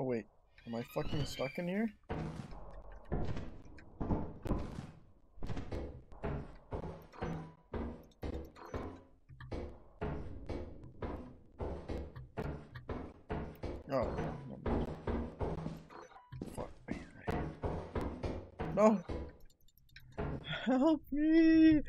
Oh wait, am I fucking stuck in here? Oh. Fuck. No! Help me!